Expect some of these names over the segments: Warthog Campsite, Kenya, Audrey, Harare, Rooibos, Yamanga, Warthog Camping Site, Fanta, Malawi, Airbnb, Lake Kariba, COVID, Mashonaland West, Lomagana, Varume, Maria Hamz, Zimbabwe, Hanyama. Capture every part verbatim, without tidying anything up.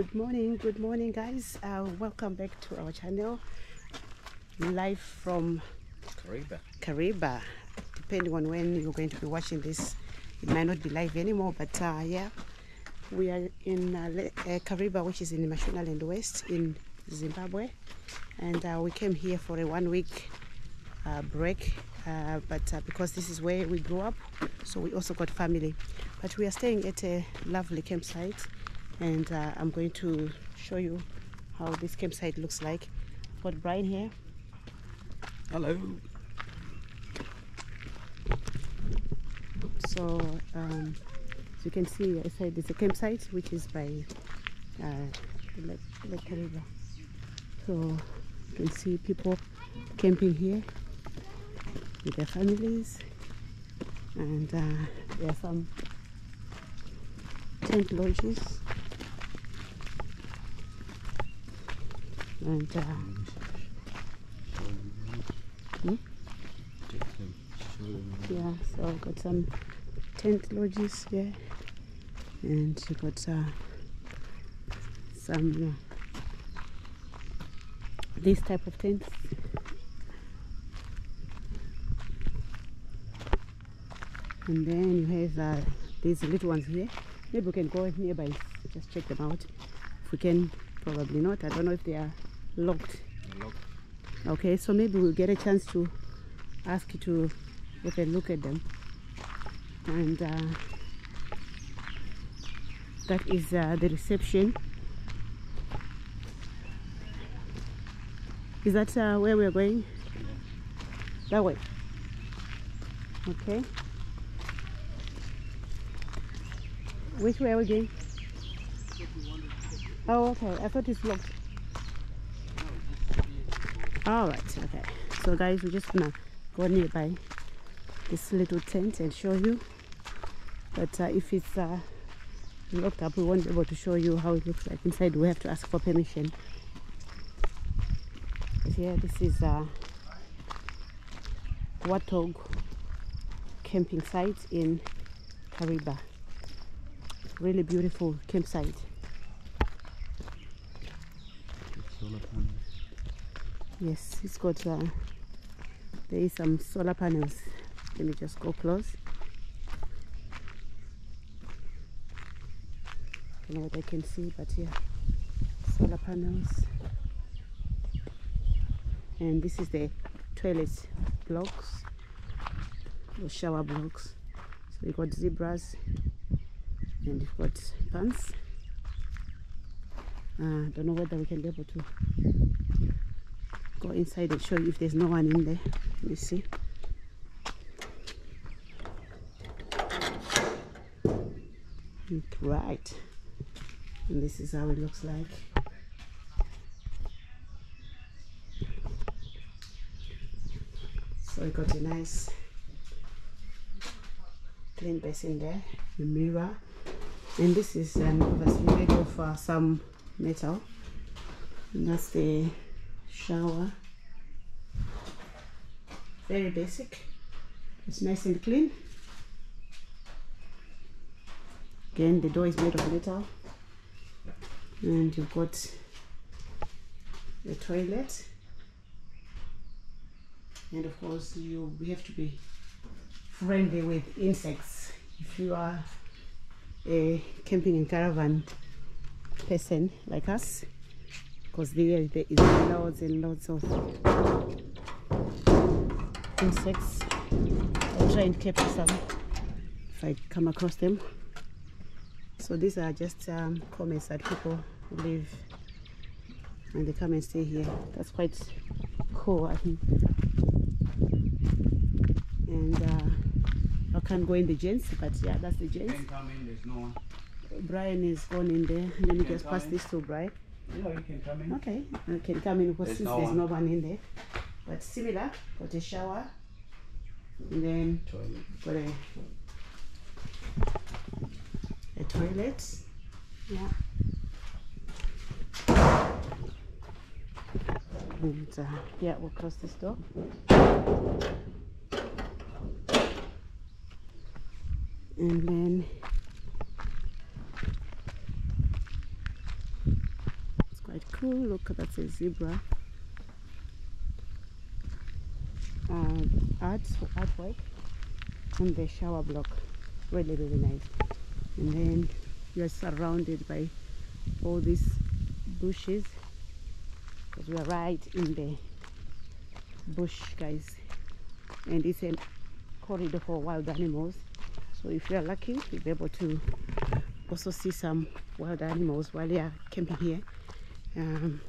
Good morning, good morning guys. Uh, welcome back to our channel. Live from Kariba. Kariba. Depending on when you're going to be watching this, it might not be live anymore, but uh, yeah, we are in uh, uh, Kariba, which is in Mashonaland West in Zimbabwe, and uh, we came here for a one week uh, break. Uh, but uh, because this is where we grew up, so we also got family. But we are staying at a lovely campsite, and uh, I'm going to show you how this campsite looks like. I've got Brian here. Hello. So um, as you can see, I said it's a campsite which is by uh, Lake Kariba. So you can see people camping here with their families, and uh, there are some tent lodges, and uh, hmm? yeah, so I've got some tent lodges here, and you got uh, some uh, this type of tents. And then you have uh, these little ones here. Maybe we can go nearby and just check them out. If we can, probably not. I don't know if they are locked. locked. Okay, so maybe we'll get a chance to ask you to get a look at them. And uh, that is uh, the reception. Is that uh, where we're going? Yeah. That way. Okay. Which way are we going? Oh, okay. I thought it's locked. Alright, okay. So, guys, we're just gonna go nearby this little tent and show you. But uh, if it's uh, locked up, we won't be able to show you how it looks like inside. We have to ask for permission. But yeah, this is uh, Warthog Camping Site in Kariba. Really beautiful campsite. Solar panels. Yes, it's got uh, there is some solar panels. Let me just go close. I don't know what I can see, but yeah, solar panels. And this is the toilet blocks, the shower blocks. So we got zebras. And you've got pants. I uh, don't know whether we can be able to go inside and show you if there's no one in there. Let me see. Right. And this is how it looks like. So we got a nice clean basin there, the mirror. And this is um, obviously made of uh, some metal, and that's the shower. Very basic. It's nice and clean. Again, the door is made of metal, and you've got the toilet, and of course you have to be friendly with insects if you are a camping and caravan person like us, because there, there is loads and loads of insects. I'll try and capture some if I come across them. So these are just um, comments that people leave, and they come and stay here. That's quite cool, I think. And uh, I can't go in the gents, but yeah, that's the gents. You can come in, there's no one. Brian is gone in there. Let me just pass in. This to Brian. No, you can come in. Okay, you can come in because there's, since no, there's one. no one in there. But similar, got a shower, and then toilet. got a, a toilet. Yeah. And uh, yeah, we'll close this door. And then quite cool. Look, that's a zebra. Uh, art, artwork on the shower block. Really, really nice. And then you are surrounded by all these bushes, because we are right in the bush, guys. And it's a corridor for wild animals. So if you are lucky, you'll be able to also see some wild animals while you are camping here. Um,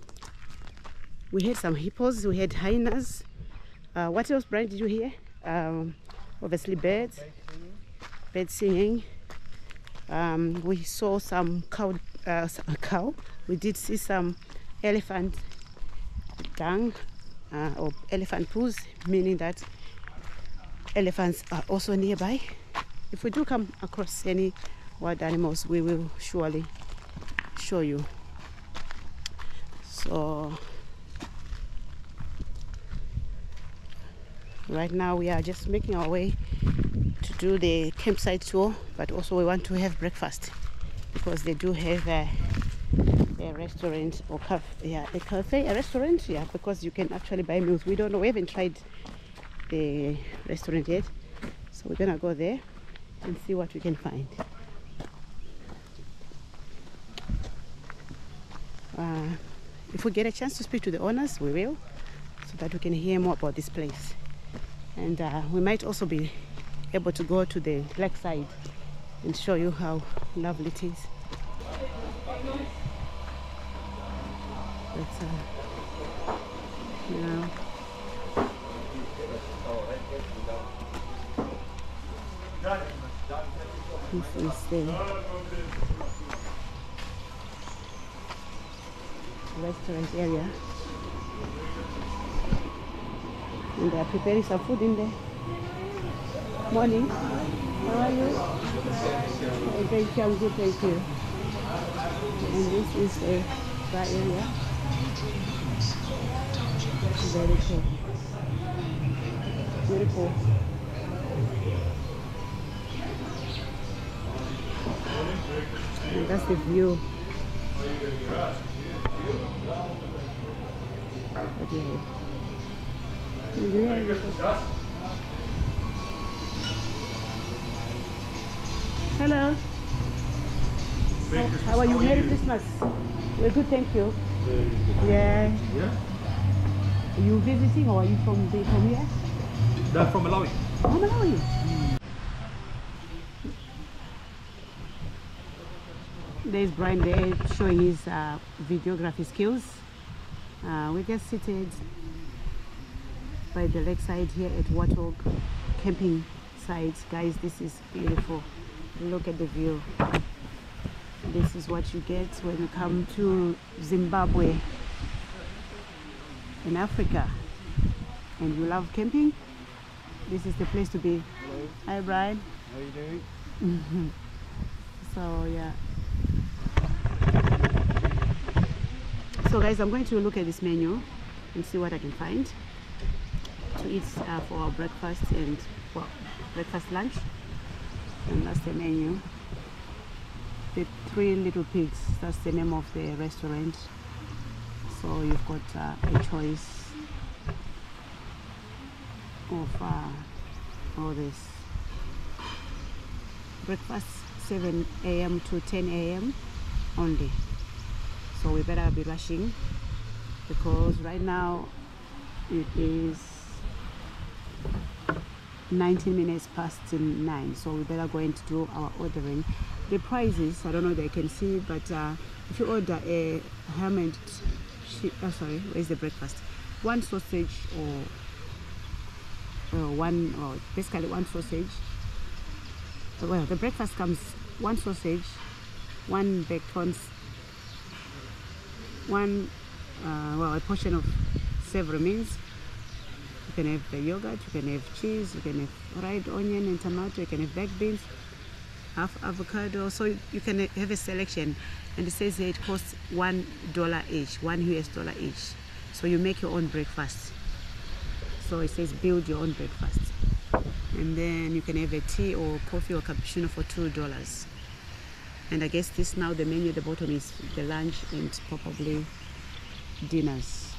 we had some hippos, we had hyenas. Uh, what else, Brian, did you hear? Um, obviously birds, bird singing. Um, we saw some cow, uh, a cow. We did see some elephant dung uh, or elephant poos, meaning that elephants are also nearby. If we do come across any wild animals, we will surely show you. So right now we are just making our way to do the campsite tour, but also we want to have breakfast, because they do have a, a restaurant or cafe, yeah, a cafe, a restaurant, yeah, because you can actually buy meals. We don't know, we haven't tried the restaurant yet, so we're gonna go there and see what we can find. Uh, if we get a chance to speak to the owners, we will, so that we can hear more about this place. And uh, we might also be able to go to the black side and show you how lovely it is. That's, uh, you know, this is the restaurant area, and they are preparing some food in there. Morning, how are you? Oh, thank you, I'm good, thank you. And this is the bar area. Very cool. Beautiful. And that's the view. What do you have? What do you have? Hello. How, how are you? Merry Christmas. We're good, thank you. Yeah. Yeah. Are you visiting, or are you from the from here? No, from Malawi. Oh, Malawi. There's Brian there showing his uh, videography skills. Uh, we're just seated by the lakeside here at Warthog Camping Site. Guys, this is beautiful. Look at the view. This is what you get when you come to Zimbabwe in Africa and you love camping. This is the place to be. Hello. Hi, Brian. How are you doing? So, yeah. So guys, I'm going to look at this menu and see what I can find to eat uh, for our breakfast and well, breakfast, lunch, and that's the menu. The Three Little Pigs, that's the name of the restaurant. So you've got uh, a choice of uh, all this. Breakfast seven A M to ten A M only. So we better be rushing, because right now it is nineteen minutes past nine, so we better go and do our ordering. The prices, I don't know if they can see, but uh, if you order a ham and cheese, oh, sorry, where's the breakfast? One sausage or uh, one, or basically one sausage. Well, the breakfast comes one sausage, one bacon, one uh, well a portion of savory meals. You can have the yogurt, you can have cheese, you can have fried onion and tomato, you can have black beans, half avocado. So you, you can have a selection, and it says here it costs one dollar each, one U S dollar each. So you make your own breakfast. So it says build your own breakfast, and then you can have a tea or coffee or cappuccino for two dollars. And I guess this now the menu at the bottom is the lunch and probably dinners.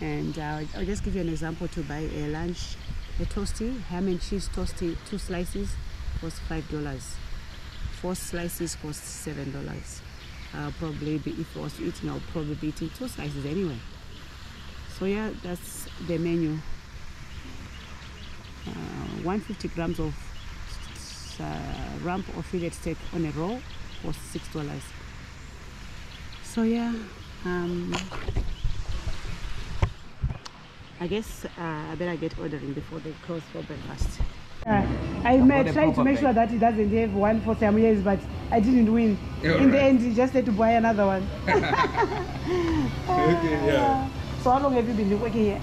And uh, I'll just give you an example. To buy a lunch, a toasty, ham and cheese toasty, two slices cost five dollars, four slices cost seven dollars. Uh, probably be, if I was eating, I'll probably be eating two slices anyway. So yeah, that's the menu. uh, one hundred fifty grams of uh, rump or fillet steak on a roll was six dollars. So yeah, um, I guess uh, I better get ordering before they close for breakfast. Uh, I made, tried to make bag. sure that it doesn't have one for some years, but I didn't win. You're in right. the end, you just had to buy another one. Okay, yeah. So how long have you been working here?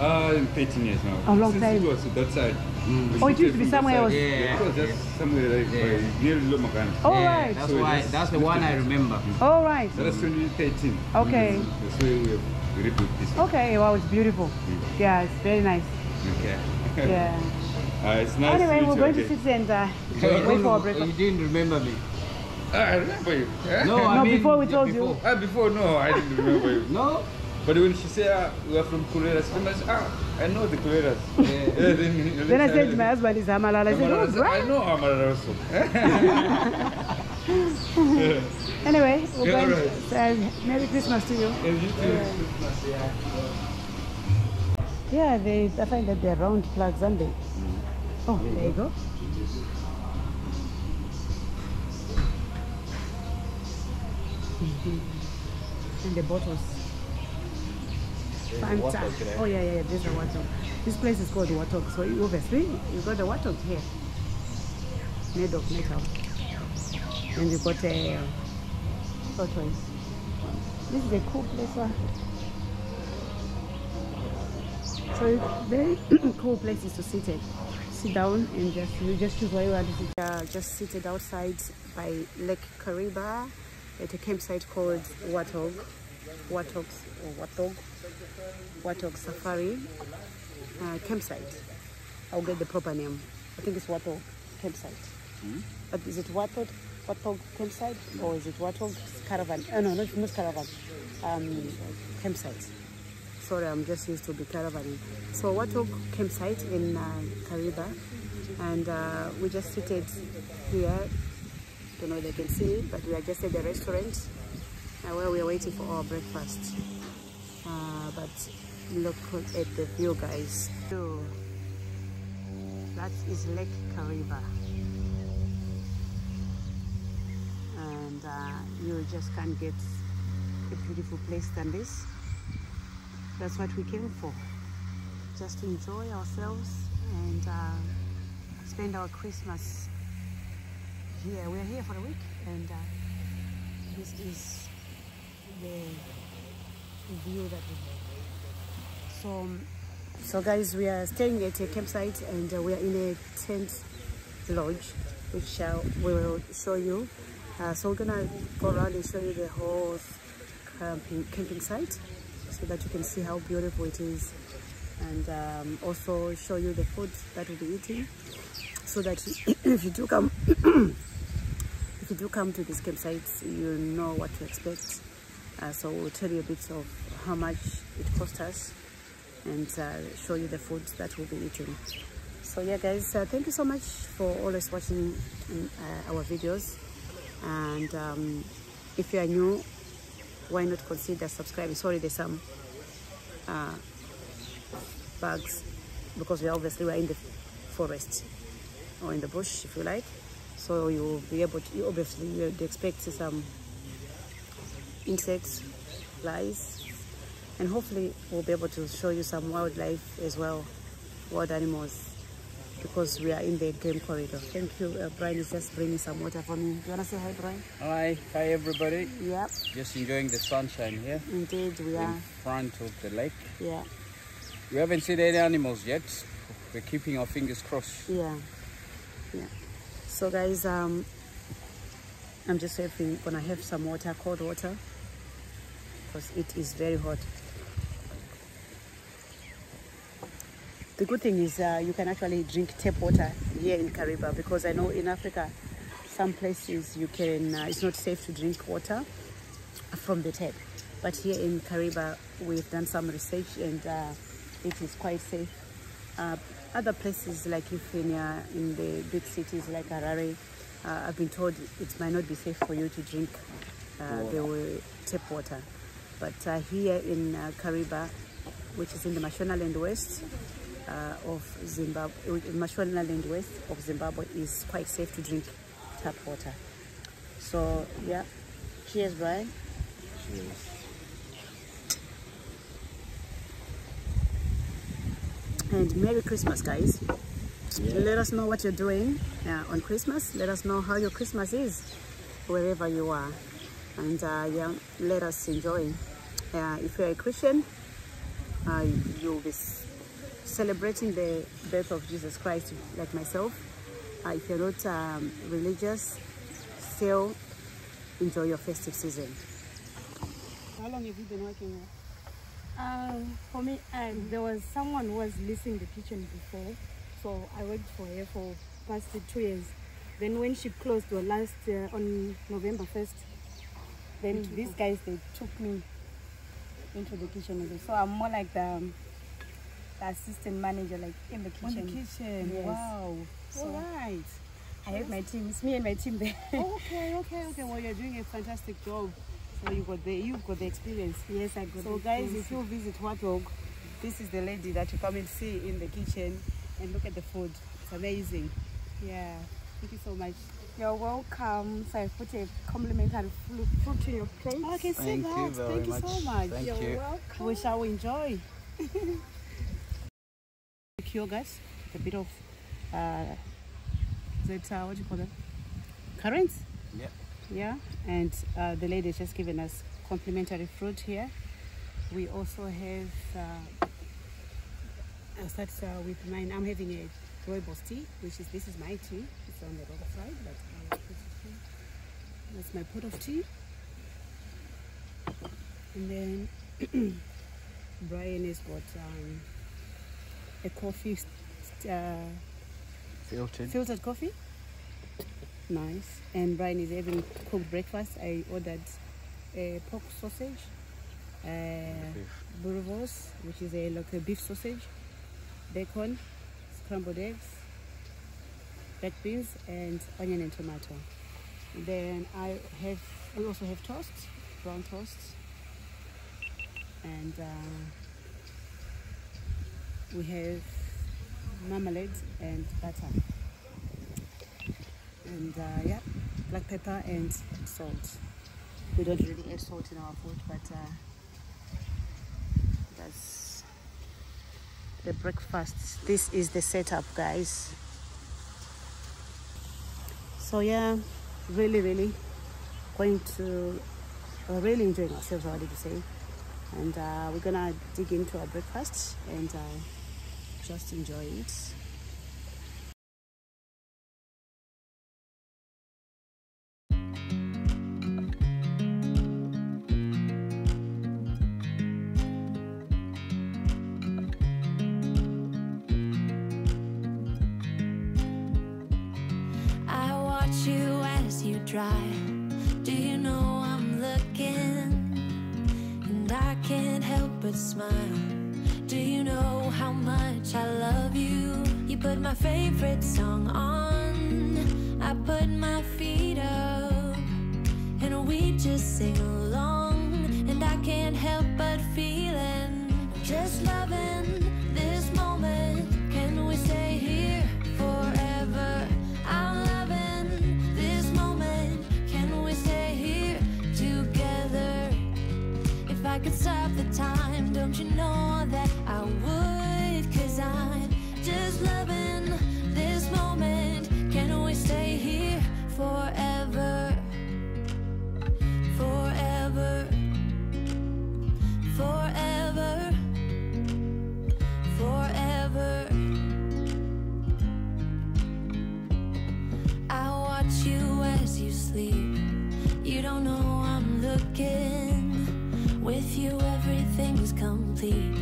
Uh, thirteen years now. A long Since time. It was that side. Mm. Oh, it used to be somewhere else. Yeah, yeah. It was just yeah. somewhere like near Lomagana. All right. That's so why. That's, that's the one I remember. All right. That was twenty thirteen. Okay. That's where we rebuilt this one. Okay. Wow, it's beautiful. Yeah, yeah, it's very nice. Okay. Yeah. Uh, it's nice anyway, to we're going okay. to sit and uh, wait for our breakfast. You didn't remember me. Uh, I remember you. Yeah? No, I no mean, before we told yeah, before. you. Uh, before, no, I didn't remember you. No? But when she said, ah, we are from Kureras, I said, ah, I know the Kureras. Yeah. Yeah, then, then, then I said to my husband, is Amalala. I said, oh, right. I know Amalala also. Yeah. Anyway, we're yeah, going right. to, uh, Merry Christmas to you. Yeah, you too. Merry Christmas, yeah. Yeah, they, I find that they're round plugs, aren't they? Oh, there you go. Mm-hmm. And the bottles. Fanta. Oh yeah, yeah, yeah. This is a Warthog. This place is called Warthog, so you obviously you got the Warthog here, made of metal, and you got a tortoise. This is a cool place, huh? So very cool places to sit at. Down and just you just choose where you want to sit. Uh, just seated outside by Lake Kariba at a campsite called Warthog, Warthog or Warthog, Warthog Safari uh, Campsite. I'll get the proper name. I think it's Warthog Campsite. Mm-hmm. But is it Warthog, Warthog Campsite or is it Warthog Caravan? Oh no, not, not Caravan. Um, campsite. Sorry, I'm just used to be caravanning. So Warthog Campsite in uh, Kariba, and uh, we just seated here. Don't know if they can see it, but we are just at the restaurant uh, where we are waiting for our breakfast. Uh, but look at the view, guys. So that is Lake Kariba, and uh, you just can't get a beautiful place than this. That's what we came for, just to enjoy ourselves and uh, spend our Christmas here. We're here for a week, and uh, this is the view that we have. So, so guys, we are staying at a campsite, and uh, we are in a tent lodge, which uh, we will show you. Uh, so we're gonna go around and show you the whole camping, camping site, so that you can see how beautiful it is, and um, also show you the food that we'll be eating, so that you, if you do come if you do come to this campsite, you know what to expect. Uh, so we'll tell you a bit of how much it cost us, and uh, show you the food that we'll be eating. So yeah guys, uh, thank you so much for always watching uh, our videos, and um, if you are new, why not consider subscribing? Sorry, there's some uh, bugs, because we obviously were in the forest or in the bush, if you like. So you'll be able to, you obviously you'd expect some insects, flies, and hopefully we'll be able to show you some wildlife as well, wild animals, because we are in the game corridor. Thank you. Uh, Brian is just bringing some water for me. Do you want to say hi, Brian? Hi. Hi, everybody. Yep. Just enjoying the sunshine here. Indeed, we in are. In front of the lake. Yeah. We haven't seen any animals yet. We're keeping our fingers crossed. Yeah. Yeah. So, guys, um, I'm just hoping we're going to have some water, cold water, because it is very hot. The good thing is uh, you can actually drink tap water here in Kariba, because I know in Africa, some places you can, uh, it's not safe to drink water from the tap. But here in Kariba, we've done some research and uh, it is quite safe. Uh, other places like Kenya, in the big cities like Harare, uh, I've been told it might not be safe for you to drink uh, the tap water. But uh, here in uh, Kariba, which is in the Mashonaland West uh, of Zimbabwe, Mashonaland West of Zimbabwe, is quite safe to drink tap water. So yeah, cheers, Brian. Cheers. And Merry Christmas, guys. Yeah. Let us know what you're doing uh, on Christmas. Let us know how your Christmas is, wherever you are. And uh, yeah, let us enjoy. Uh, if you're a Christian, uh, you'll be celebrating the birth of Jesus Christ, like myself. Uh, if you're not um, religious, still enjoy your festive season. How long have you been working here? Um, for me, um, there was someone who was leasing the kitchen before, so I worked for her for past two years. Then when she closed the last year on November first, then mm-hmm. these guys, they took me into the kitchen. So I'm more like the, um, the assistant manager, like in the kitchen. On the kitchen, yes. Wow. So all right. I have my team. It's me and my team there. Okay, okay, okay. Well, you're doing a fantastic job. So you got the, you've got the experience. Yes, I got. So guys, if you visit Warthog, this is the lady that you come and see in the kitchen, and look at the food. It's amazing. Yeah. Thank you so much. You're welcome. So I put a complimentary food to your plate. Oh, I can see that. Thank you so much. Thank You're you. welcome. We shall enjoy. Yogurt, a bit of uh, that. Uh, what do you call that? Currants. Yeah. Yeah, and uh, the lady has just given us complimentary fruit here. We also have, uh, I'll start uh, with mine. I'm having a Rooibos tea, which is, this is my tea. It's on the other side, but I'll put it in. That's my pot of tea. And then Brian has got um, a coffee, uh, filtered. filtered coffee. Nice. And Brian is having cooked breakfast. I ordered a pork sausage, Rooibos, which is a like a beef sausage, bacon, scrambled eggs, black beans, and onion and tomato. Then I have, we also have toast, brown toast, and uh, we have marmalade and butter. And uh, yeah, black pepper and salt. We don't really add salt in our food, but uh, that's the breakfast. This is the setup, guys. So yeah, really, really going to, uh, really enjoying ourselves, I did say. And uh, we're gonna dig into our breakfast and uh, just enjoy it. Do you know I'm looking, and I can't help but smile? Do you know how much I love you? You put my favorite song on, I put my feet up, and we just sing along, and I can't help but feeling, just loving this moment. Can we stay here forever? I'm I could stop the time, don't you know that I would? 'Cause I'm just loving this moment. Can we stay here forever? Forever. Forever. Forever. I watch you as you sleep. You don't know I'm looking. With you everything's complete.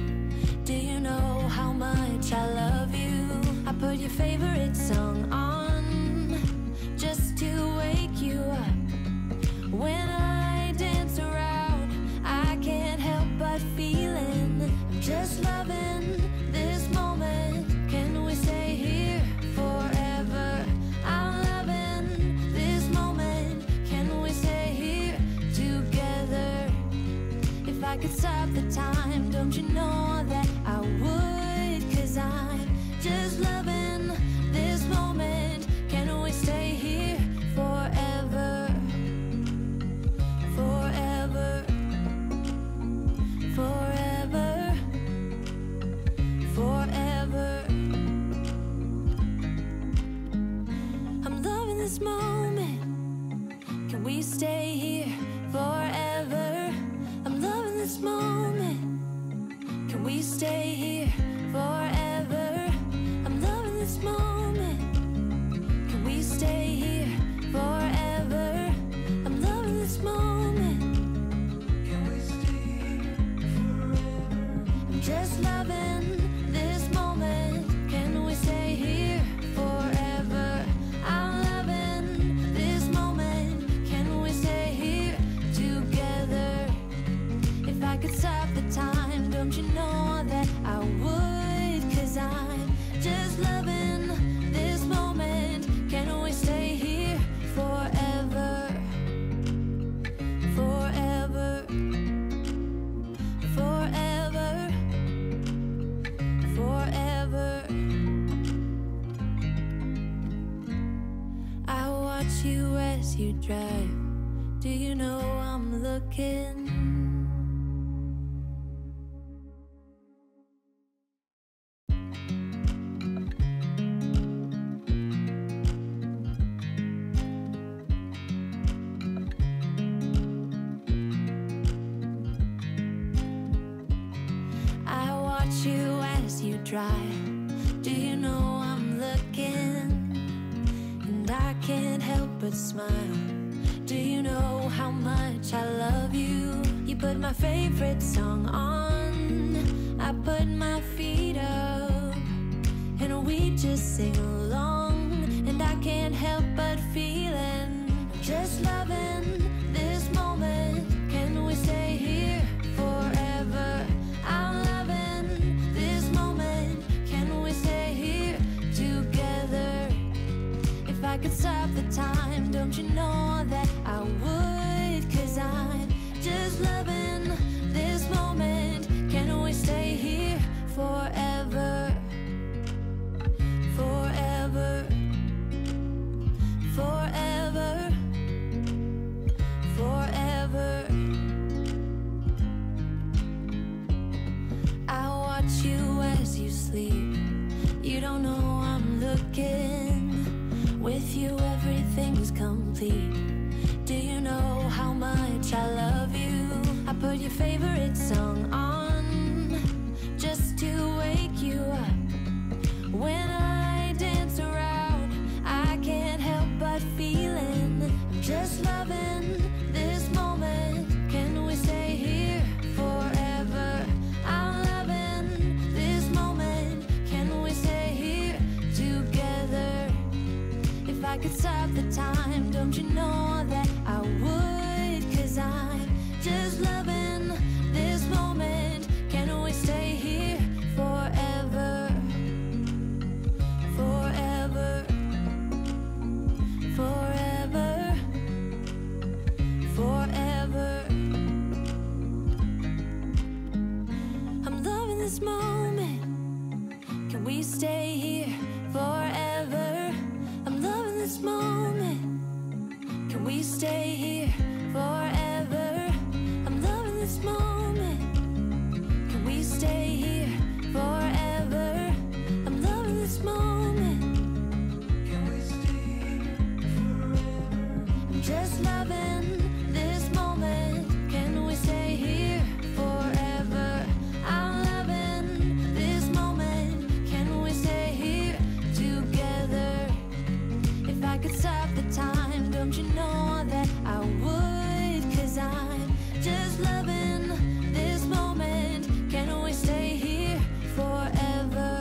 Do you know how much I love you? I put your favorite song on just to wake you up. When I dance around, I can't time. Don't you know that I would? 'Cause I'm just loving this moment. Can we stay here forever? Forever. Forever. Forever. I'm loving this moment. Can we stay here forever? I'm loving this moment. Can we stay here forever? I'm loving this moment. Can we stay here forever? I'm loving this moment. Can we stay here forever? I'm just loving this moment. Can we stay here forever? I'm loving this moment. Can we stay here together? If I could stop the time, don't you know that I would? 'Cause I'm just loving this moment. Can we stay here forever? Forever. Forever. Forever. I watch you as you drive. Do you know I'm looking? Do you know I'm looking, and I can't help but smile. Do you know how much I love you? You put my favorite song on, I put my feet up, and we just sing along, and I can't help but feeling just loving this moment. Can we stay here forever? I'm loving this moment. If I could stop the time, don't you know that I would? 'Cause I'm just loving this moment. Can we stay here forever? Forever. Forever. Forever. I watch you as you sleep. You don't know I'm looking. With you everything's complete. Do you know how much I love you? I put your favorite song on just to wake you up. When I dance around, I can't help but feeling I'm just loving this moment. Can we stay here forever? I'm loving this moment. Can we stay here together? If I could stop the time, don't you know that I would? 'Cause I'm just loving this moment. Can we stay here forever? Forever. Forever. Forever. I'm loving this moment. Can we stay here forever? This moment, can we stay here forever? I'm loving this moment. Can we stay here forever? I'm loving this moment. Can we stay here forever? I'm just loving this moment. Can we stay here forever? I'm loving this moment. Can we stay here together? If I could stop the time, don't you know that I would? 'Cause I'm just loving this moment. Can we stay here forever?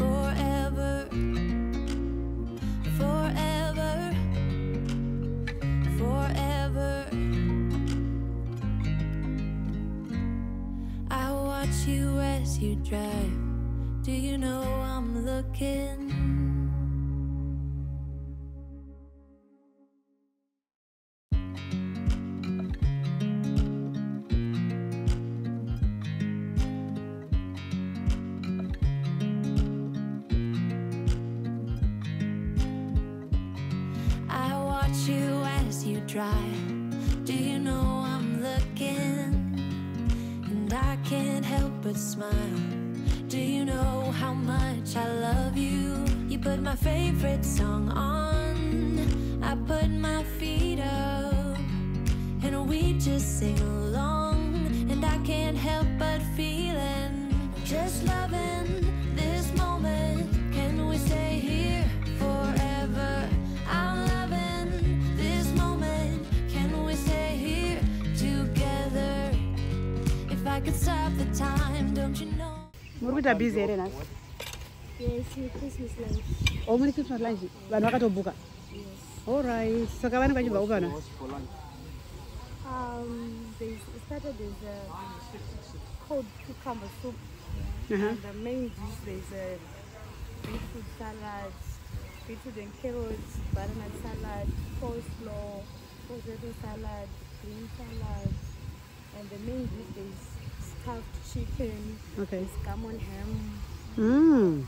Forever. Forever. Forever. I watch you as you drive. Do you know I'm looking? at you as you drive. Do you know I'm looking? And I can't help but smile. Do you know how much I love you? You put my favorite song on, I put my feet up, and we just sing along. And I can't help but feeling, just loving this moment. Can we stay here forever? I'm loving this moment. Can we stay here together? If I could stop the time, don't you know? We're going to be busy, right? Yes, Christmas lunch. Oh, my Christmas lunch. We're going to book. Yes. All right. So, how many people are going for lunch? Um, they started as a cold cucumber soup. Uh -huh. And the main dish, there's a beetroot salad, beetroot and carrots, banana salad, coleslaw, potato salad, green salad, and the main dish is stuffed chicken. Okay. There's gammon ham. Mm. Um,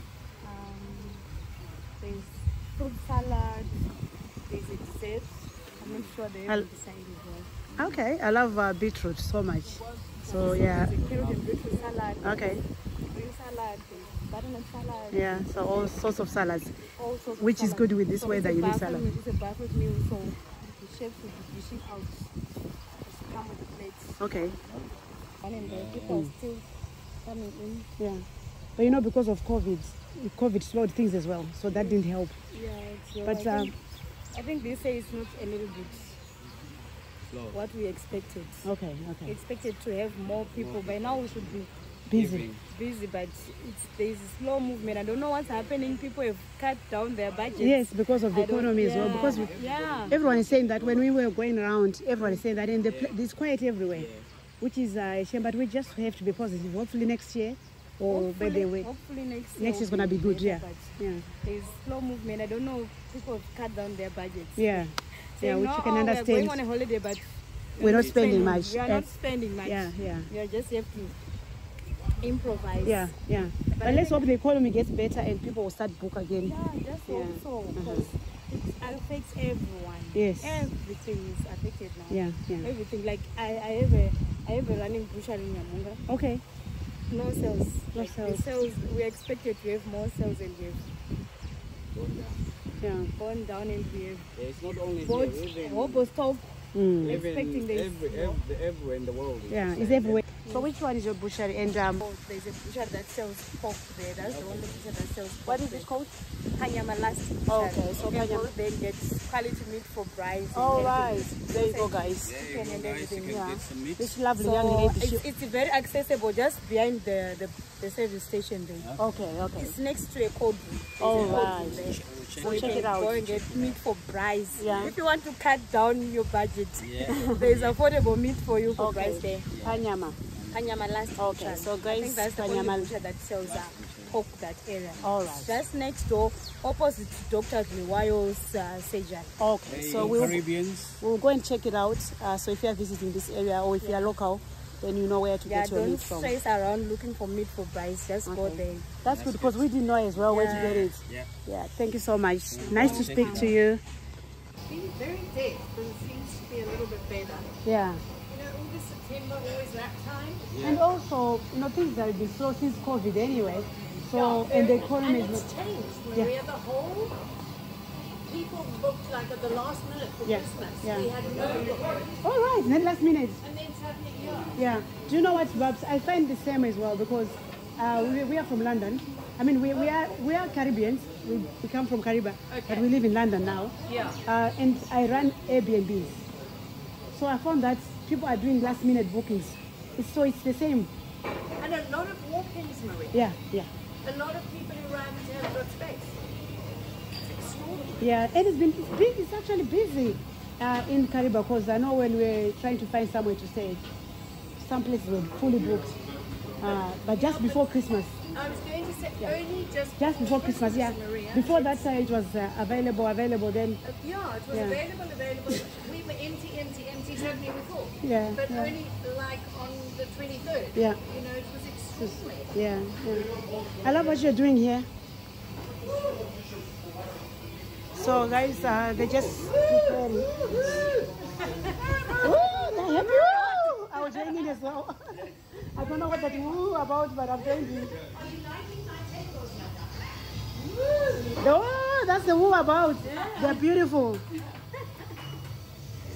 there's fruit salad, there's a dessert. I'm not sure they have decided well. Okay, I love uh, beetroot so much. So yeah. There's a carrot and beetroot salad. Okay. Green salad, banana salad. Yeah, so all sorts of salads. All sorts Which of is salad. Good with this so weather, you need salad. Meal, it's a buffet meal, so the chefs will be dishing out. Just come with the plates. Okay. And then the people mm. still coming in. Yeah. But you know, because of COVID, COVID slowed things as well, so that didn't help. Yeah, so but I, um, think, I think they say it's not a little bit slow. What we expected. Okay, okay. We expected to have more people. By now we should be busy, busy, but it's, there's a slow movement. I don't know what's happening. People have cut down their budgets. Yes, because of the I economy yeah, as well. Because we, yeah. everyone is saying that when we were going around, everyone is saying that, and there's quiet everywhere, yeah. which is a shame. But we just have to be positive. Hopefully next year. Or by the way, hopefully next year next is gonna be good. Yeah, yeah. There's slow movement. I don't know. People cut down their budgets. Yeah, so yeah, which you can oh, understand. We're going on a holiday, but we're not spending, spending much. We are That's, not spending much. Yeah, yeah. We are just have to improvise. Yeah, yeah. But, but let's hope the economy gets better and people will start book again. Yeah, just hope yeah. so because uh-huh. it affects everyone. Yes, everything is affected now. Yeah, yeah. Everything. Like I, I have a, I have a running butchery in Yamanga. Okay. No sales. No sales. sales. We expected to have more sales and we have gone down. Yeah. Gone down and we have. Yeah, it's not only both, here. Rooibos top. Mm. Expecting this. Every, every, every, everywhere in the world. Yeah, it's everywhere. Yeah. So which one is your butchery? And um, oh, there's a butchery that sells pork there. That's okay. the only butchery that sells pork. What is it called? Hanyama last. Oh, okay. So you can go there and get quality meat for price. All right. There you go, guys. There you go, guys. You can yeah. get some meat. This lovely so young lady. It's, it's very accessible just behind the, the, the service station there. Okay, okay. It's next to a cold room. All right. So you can go and get meat for price. Yeah. If you want to cut down your budget, yeah. there is affordable meat for you for okay. price there. Hanyama. Hanyama last. Okay, so guys, I think that's the only butcher that sells that. Hope that area. All right. Just next door, opposite to Doctor Liwayo's uh, surgery. Okay. Hey, so we'll, Caribbeans. we'll go and check it out. Uh, so if you are visiting this area or if yeah. you are local, then you know where to yeah, get your meat from. Don't stress around looking for meat for price. Just okay. go there. That's, That's good because we didn't know as well yeah. where to get it. Yeah. Yeah. Thank you so much. Yeah. Nice yeah. to speak to you. It's been very dead, but it seems to be a little bit better. Yeah. August, September, always that time. Yeah. And also, you know, things that have been slow since COVID anyway. So, yeah, and the economy is not changed. When yeah. we had the whole, people booked like at the last minute for yeah. Christmas. Yeah. We had a no All right, then last minute. And then suddenly, yeah. Yeah. Do you know what, Babs? I find the same as well because uh, we, we are from London. I mean, we, we are we are Caribbeans. We, we come from Kariba, okay. but we live in London now. Yeah. Uh, and I run Airbnbs. So I found that people are doing last minute bookings. It's, so it's the same. And a lot of walk-ins, Marie. Yeah, yeah. A lot of people who arrive and have got space. It's extraordinary. Yeah, and it's been, it's, been, it's actually busy uh, in Kariba because I know when we're trying to find somewhere to stay, some places were fully booked. Uh, but just yeah, before but Christmas. I was going to say yeah. only just, just before Christmas, Christmas yeah. Maria. Before that time it was uh, available, available then. Uh, yeah, it was yeah. available, available. We were empty, empty, empty, totally before. Yeah. But yeah. only like on the twenty-third. Yeah. You know, it was extraordinary. Yeah, yeah. I love what you're doing here. So guys, uh, they just preparing. Ooh, they're happy. Woo! I was doing it as well. I don't know what that woo about, but I'm doing it. Oh, that's the woo about. Yeah. They're beautiful.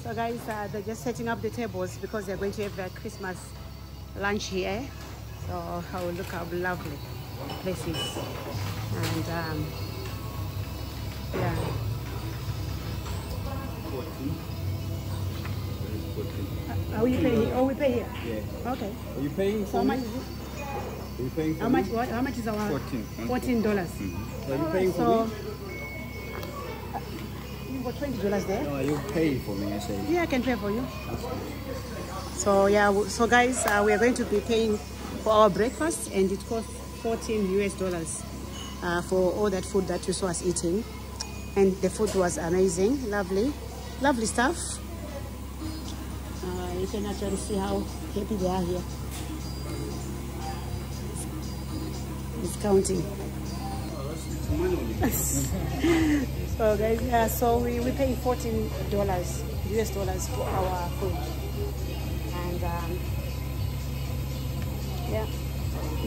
So guys, uh, they're just setting up the tables because they're going to have their Christmas lunch here. So oh, look how lovely this is. And um, yeah. Uh, are we paying here? Oh, we pay here? Yeah. Okay. Are you paying? So how much is it? Are you paying for how much? What? How much is our? Fourteen. Fourteen dollars. Mm-hmm. Are you paying for so, me? You got twenty dollars there. No, you pay for me. I say. Yeah, I can pay for you. So yeah, so guys, uh, we are going to be paying for our breakfast, and it costs fourteen U S dollars uh, for all that food that you saw us eating. And the food was amazing, lovely, lovely stuff. Uh, you can actually see how happy they are here. It's counting. So guys, yeah, so we, we pay fourteen U S dollars for our food. And um, yeah,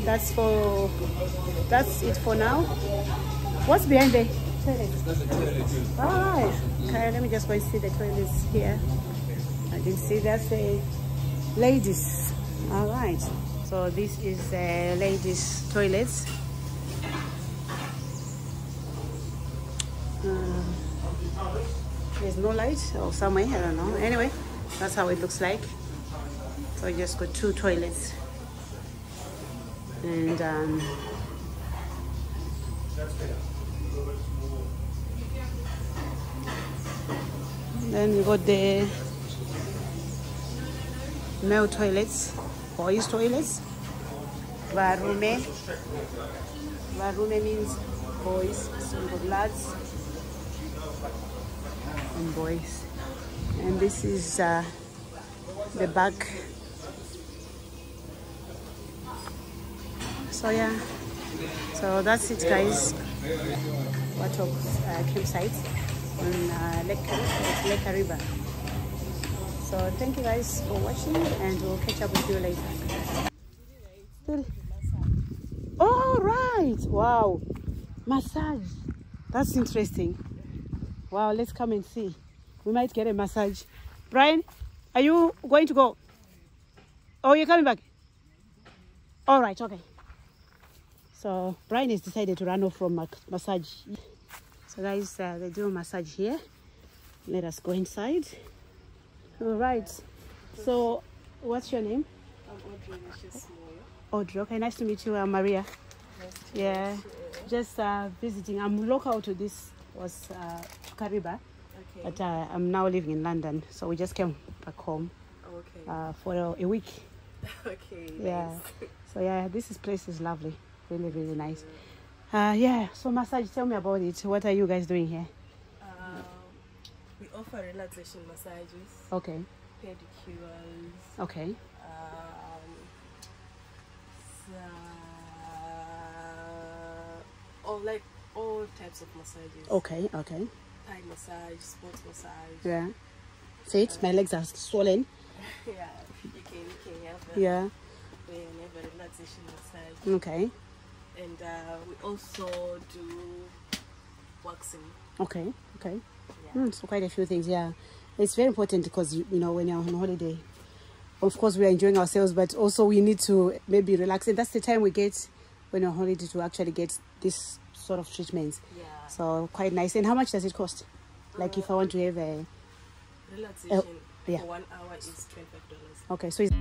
that's for, that's it for now. What's behind there? Toilet. Alright. Okay, let me just go and see the toilets here. I can see that's the ladies. Alright. So this is the ladies' toilets. Uh, there's no light or somewhere, I don't know. Anyway, that's how it looks like. So you just got two toilets. And um then you got the male toilets, boys' toilets. Varume. Varume means boys, so you got lads and boys. And this is uh, the back. So yeah, so that's it, guys. Warthog uh, Campsite on uh, Lake Kariba, Lake Kariba. So thank you guys for watching, and we'll catch up with you later. All right, wow, massage. That's interesting. Wow, let's come and see. We might get a massage. Brian, are you going to go? Oh, you're coming back. All right, okay. So Brian has decided to run off from massage. So guys, uh, they do a massage here. Let us go inside. All right. So what's your name? I'm Audrey. Audrey. Okay, nice to meet you, uh, Maria. Nice to yeah. Meet you. Just uh, visiting. I'm local to this was uh, Kariba, okay. But uh, I'm now living in London. So we just came back home oh, okay. uh, for a week. Okay. Yeah. Nice. So yeah, this is, place is lovely. Really, really nice. Uh, yeah, so massage, tell me about it. What are you guys doing here? Uh, we offer relaxation massages. Okay. Pedicures. Okay. Um, uh, all, like all types of massages. Okay, okay. Thai massage, sports massage. Yeah. See it? Uh, my legs are swollen. Yeah, you can, you can have a, yeah. We have a relaxation massage. Okay. And uh, we also do waxing. Okay, okay. Yeah. Mm, so quite a few things, yeah. It's very important because, you know, when you're on holiday, of course we're enjoying ourselves, but also we need to maybe relax. And that's the time we get when you're on holiday to actually get this sort of treatments. Yeah. So quite nice. And how much does it cost? Like uh, if I want to have a... Relaxation a, yeah. for one hour is twenty-five dollars. Okay, so it's...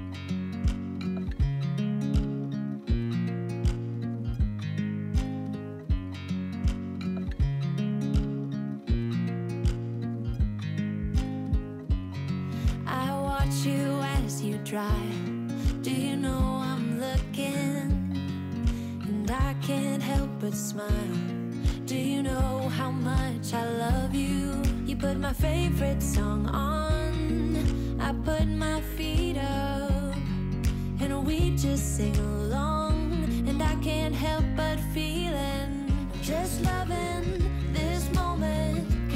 Dry. Do you know I'm looking, and I can't help but smile. Do you know how much I love you? You put my favorite song on, I put my feet up, and we just sing along, and I can't help but feeling, just loving this moment.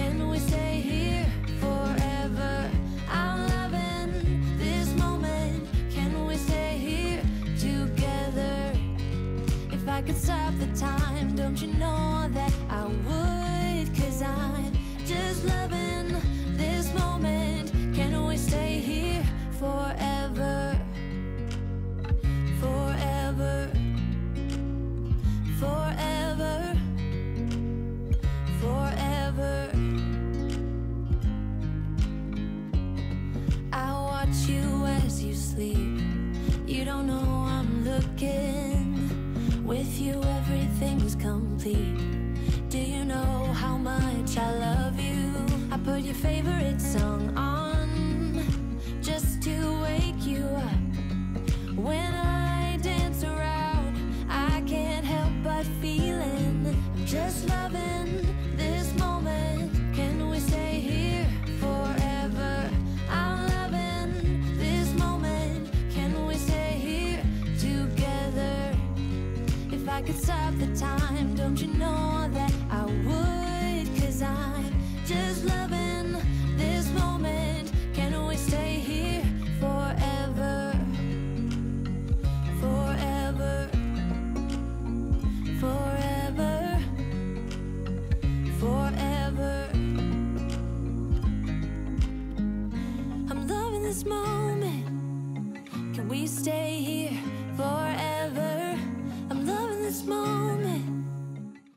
could stop the time, don't you know that I would? Cause I'm just loving this moment. Can't always stay here forever, forever, forever, forever. I watch you as you sleep. You don't know I'm looking. With you everything's complete. Do you know how much I love you? I put your favorite song on just to wake you up. When I dance around, I can't help but feeling I'm just loving this moment. Can we stay here forever? I'm I could stop the time, don't you know that I would? Cause I'm just loving this moment. Can't always stay here forever, forever, forever, forever. I'm loving this moment. Can we stay here?